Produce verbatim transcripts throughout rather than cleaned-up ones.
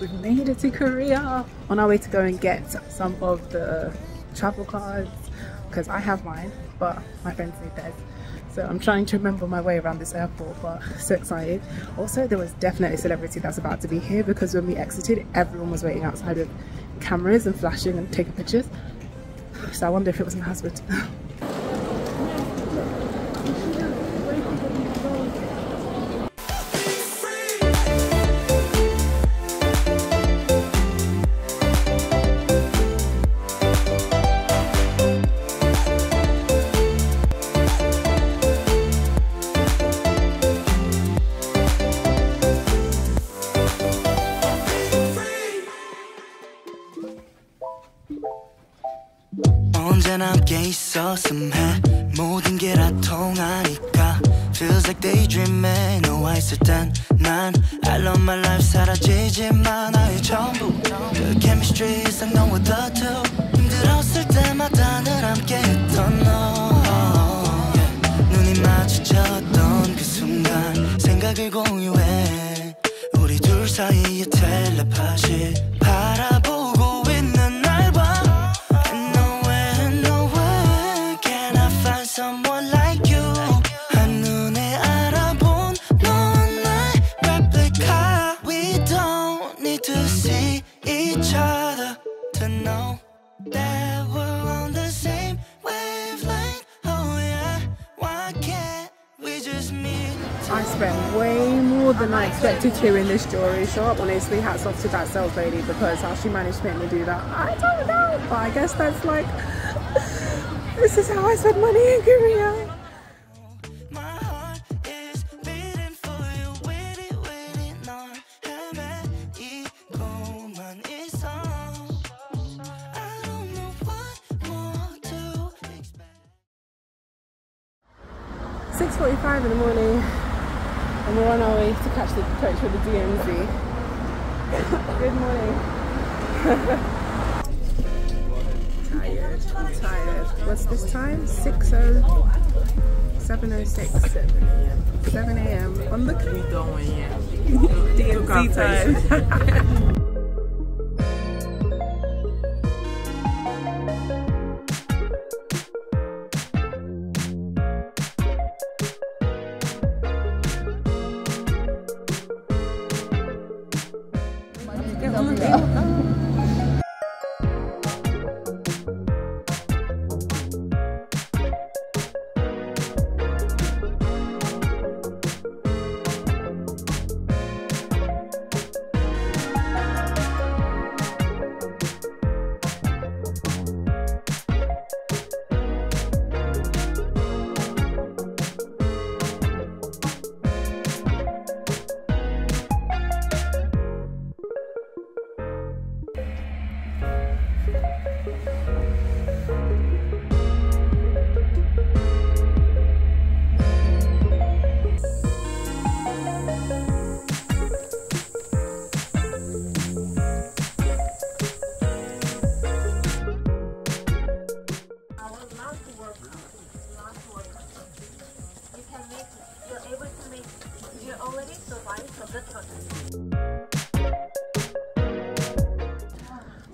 We made it to Korea. On our way to go and get some of the travel cards, because I have mine, but my friends need theirs. So I'm trying to remember my way around this airport, but so excited. Also, there was definitely a celebrity that's about to be here, because when we exited, everyone was waiting outside with cameras and flashing and taking pictures. So I wonder if it was my husband. Feels like daydreaming. 너와 있을 땐 난 I love my life. 사라지지만 나의 전부. The chemistry is like no other two. 힘들었을 때마다 늘 함께했던 너. 눈이 마주쳤던 그 순간 생각을 공유해. 우리 둘 사이의 텔레파시 바라보고 있는 날과. And nowhere, and nowhere can I find someone like you. I spent way more than I expected to in this jewelry shop. Honestly, hats off to that sales lady, because how she managed to make me do that, I don't know. But I guess that's like, this is how I spend money in Korea. six forty-five in the morning, and we're on our way to catch the coach for the D M Z. Good morning. Tired, I'm tired. What's this time? six oh, seven oh six, seven a m on the D M Z time.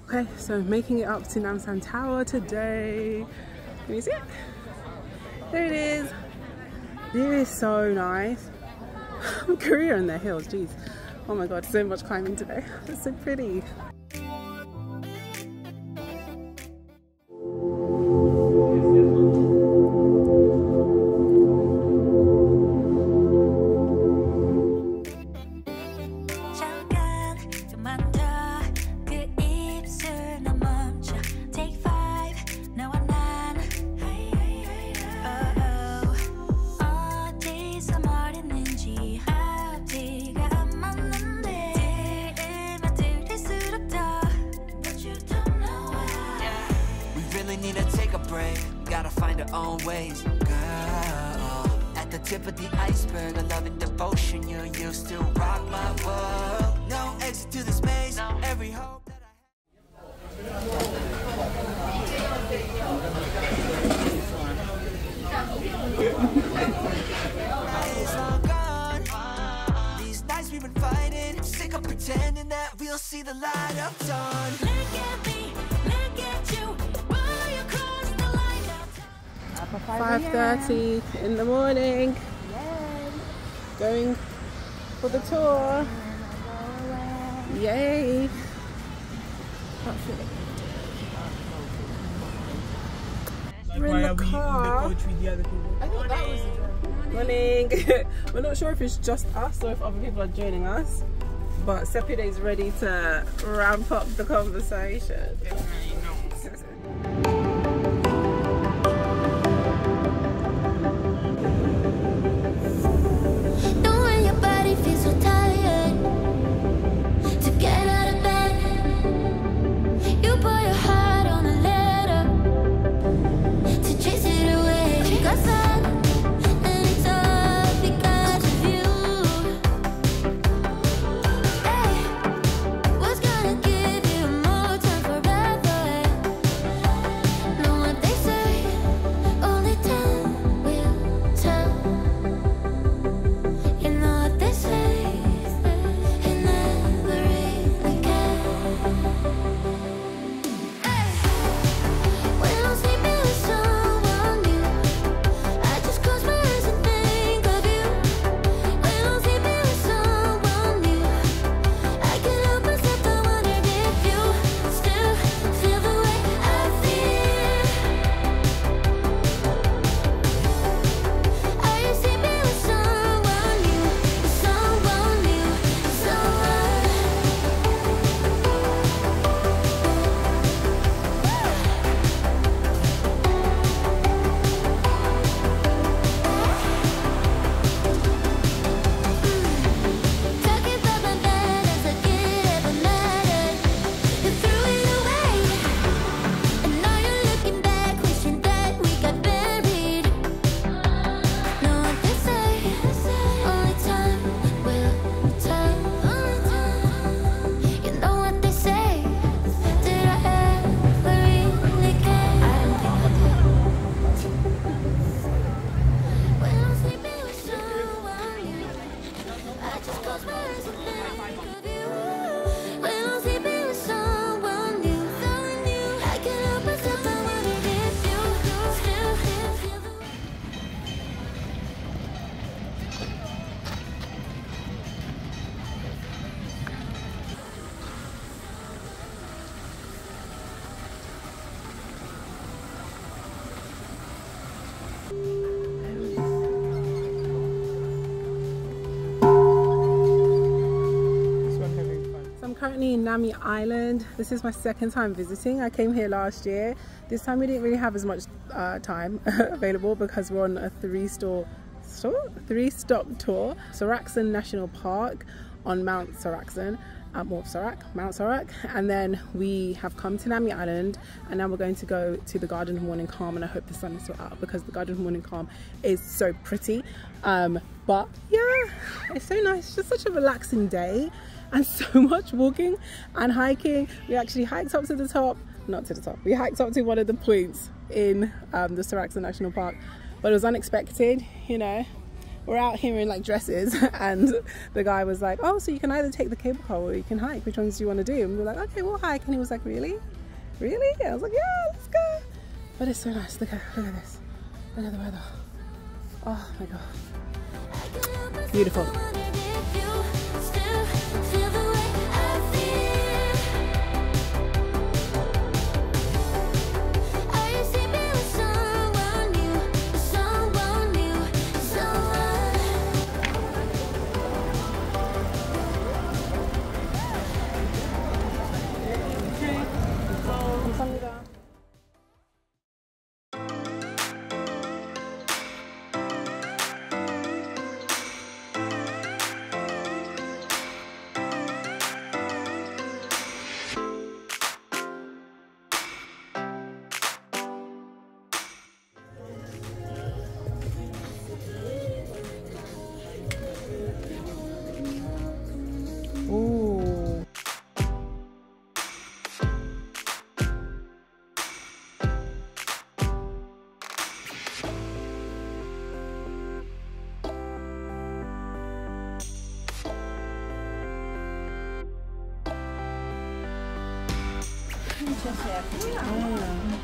Okay, so making it up to Namsan Tower today. Can you see it? There it is. The view is so nice. Korea in the hills, jeez. Oh my god, so much climbing today. It's so pretty. find our own ways. Girl, at the tip of the iceberg, a loving devotion, you you still rock my world. No exit to this maze, every hope that I have is all gone. These nights we've been fighting, sick of pretending that we'll see the light of dawn. Look at me, look at you. five thirty in the morning. Yay. Going for the tour. Yay. Like, we're in the car. We in the with the other people? I thought that was the drive. Morning. Morning. We're not sure if it's just us or if other people are joining us, but Sepide is ready to ramp up the conversation. In Nami Island. This is my second time visiting. I came here last year. This time we didn't really have as much uh, time available because we're on a three-store store three-stop tour. Seoraksan National Park on Mount Seoraksan, uh, more of Seorak, Mount Seorak, and then we have come to Nami Island, and now we're going to go to the Garden of Morning Calm, and I hope the sun is still out because the Garden of Morning Calm is so pretty. Um, but yeah, it's so nice. It's just such a relaxing day. And so much walking and hiking. We actually hiked up to the top, not to the top, we hiked up to one of the points in um, the Seoraksan National Park, but it was unexpected, you know. We're out here in like dresses and the guy was like, oh, so you can either take the cable car or you can hike, which ones do you want to do? And we were like, okay, we'll hike. And he was like, really? Really? And I was like, yeah, let's go. But it's so nice, look at, look at this, look at the weather. Oh my God, beautiful. 미쳤어요. 음.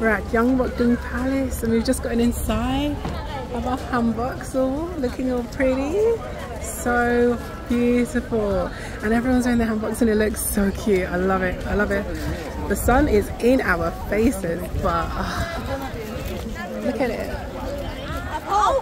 We're at Gyeongbokgung Palace and we've just gotten inside of our hanboks, all looking all pretty. So beautiful, and everyone's wearing their hanboks and it looks so cute. I love it, I love it. The sun is in our faces, but oh, look at it. Oh.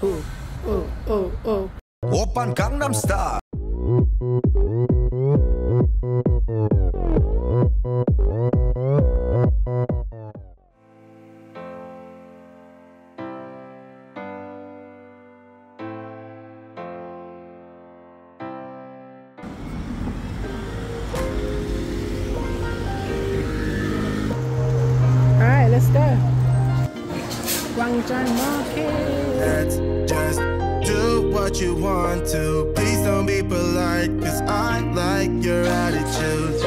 Oh, oh, oh, oh. Oppan Gangnam Style. Alright, let's go. Gwangjang Market. Just do what you want to. Please don't be polite, cause I like your attitude.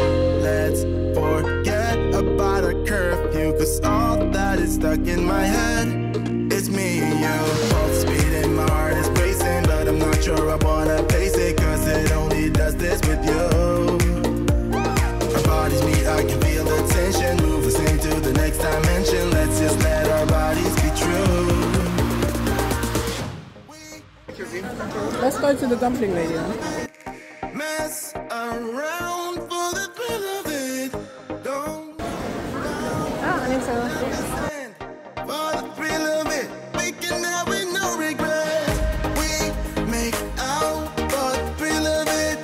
Let's forget about a curfew, cause all that is stuck in my head. It's me and you. Both speed and my heart is pacing, but I'm not sure I wanna pace it, cause it only does this with you. Our bodies meet, I can feel the tension. Move us into the next dimension. Let's just let our bodies be true. Let's go to the dumpling lady. Mess around for the thrill of it. Don't oh, I think so. For the thrill of it, we can have no regret. We make out for the thrill of it.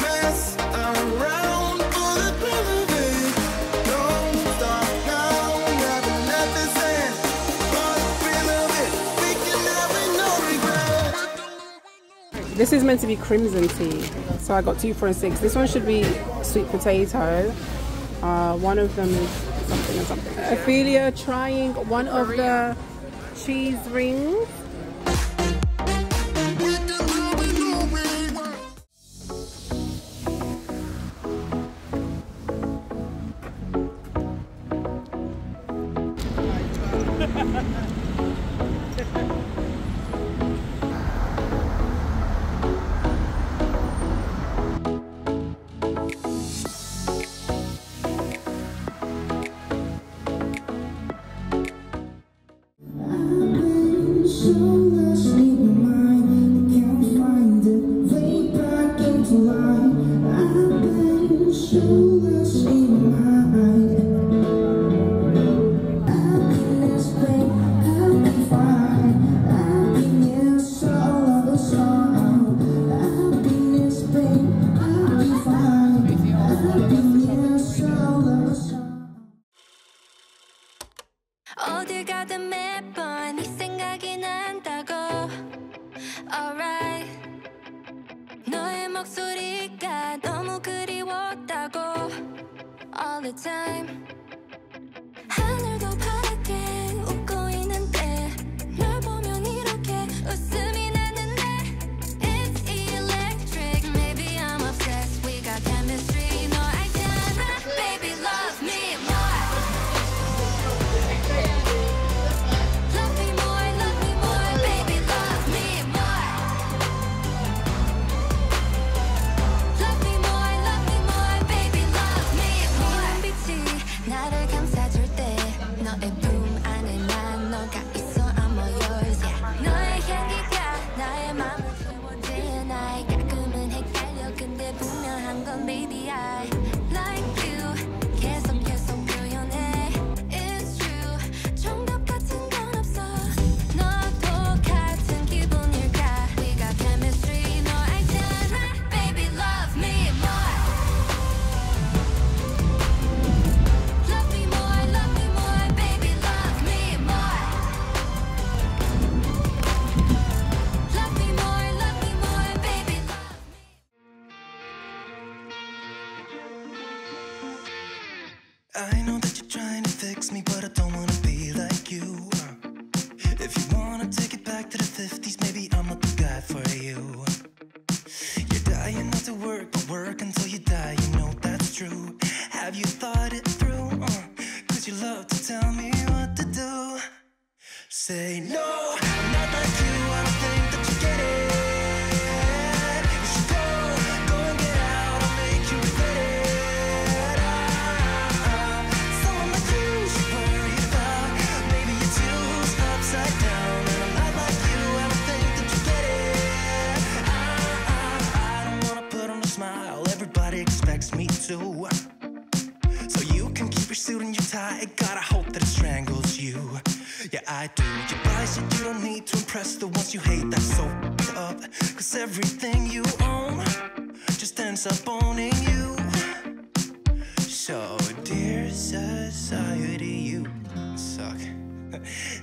Mess around for the thrill of it. Don't stop now, never let this end. For the thrill of it, we can have no regret. This is meant to be crimson tea, so I got two for a six. This one should be sweet potato. Uh, one of them is something or something. Ophelia trying one of the cheese rings.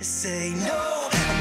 Say no!